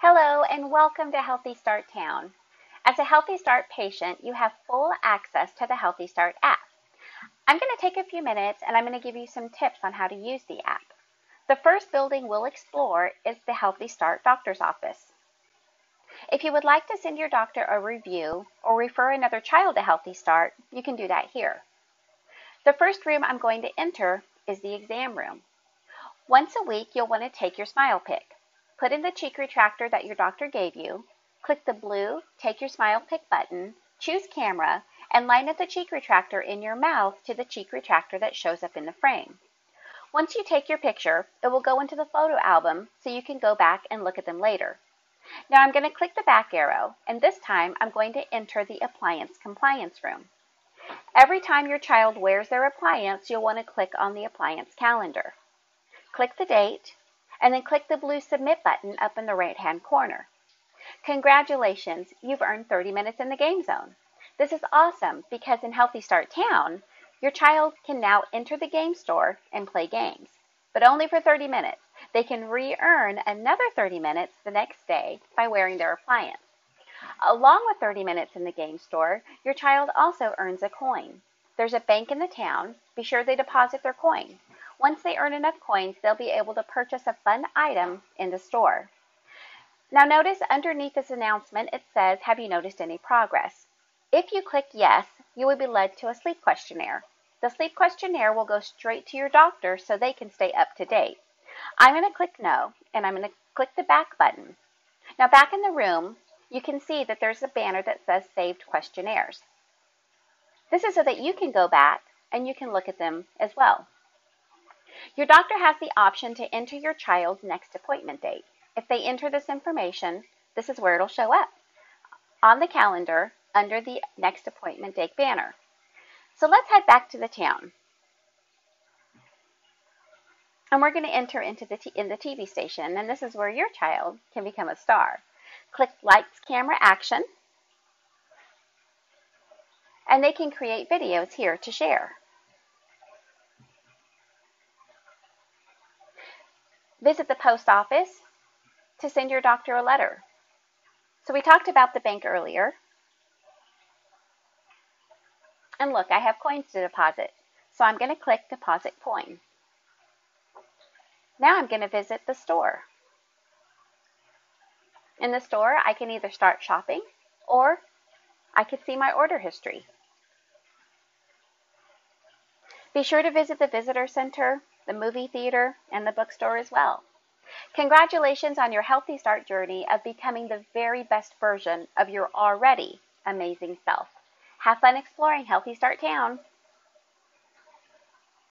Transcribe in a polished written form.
Hello and welcome to Healthy Start Town. As a Healthy Start patient, you have full access to the Healthy Start app. I'm going to take a few minutes and I'm going to give you some tips on how to use the app. The first building we'll explore is the Healthy Start doctor's office. If you would like to send your doctor a review or refer another child to Healthy Start, you can do that here. The first room I'm going to enter is the exam room. Once a week, you'll want to take your Smile Pick. Put in the cheek retractor that your doctor gave you, click the blue Take Your Smile Pick button, choose camera, and line up the cheek retractor in your mouth to the cheek retractor that shows up in the frame. Once you take your picture, it will go into the photo album so you can go back and look at them later. Now I'm going to click the back arrow, and this time I'm going to enter the Appliance Compliance room. Every time your child wears their appliance, you'll want to click on the appliance calendar. Click the date, and then click the blue Submit button up in the right-hand corner. Congratulations, you've earned 30 minutes in the game zone. This is awesome because in Healthy Start Town, your child can now enter the game store and play games, but only for 30 minutes. They can re-earn another 30 minutes the next day by wearing their appliance. Along with 30 minutes in the game store, your child also earns a coin. There's a bank in the town. Be sure they deposit their coin. Once they earn enough coins, they'll be able to purchase a fun item in the store. Now notice underneath this announcement, it says, have you noticed any progress? If you click yes, you will be led to a sleep questionnaire. The sleep questionnaire will go straight to your doctor so they can stay up to date. I'm going to click no, and I'm going to click the back button. Now back in the room, you can see that there's a banner that says saved questionnaires. This is so that you can go back and you can look at them as well. Your doctor has the option to enter your child's next appointment date. If they enter this information, this is where it'll show up on the calendar under the next appointment date banner. So let's head back to the town. And we're going to enter into the TV station, and this is where your child can become a star. Click Lights, Camera, Action, and they can create videos here to share. Visit the post office to send your doctor a letter. So we talked about the bank earlier. And look, I have coins to deposit. So I'm going to click Deposit Coin. Now I'm going to visit the store. In the store, I can either start shopping or I could see my order history. Be sure to visit the visitor center, the movie theater, and the bookstore as well. Congratulations on your Healthy Start journey of becoming the very best version of your already amazing self. Have fun exploring Healthy Start Town.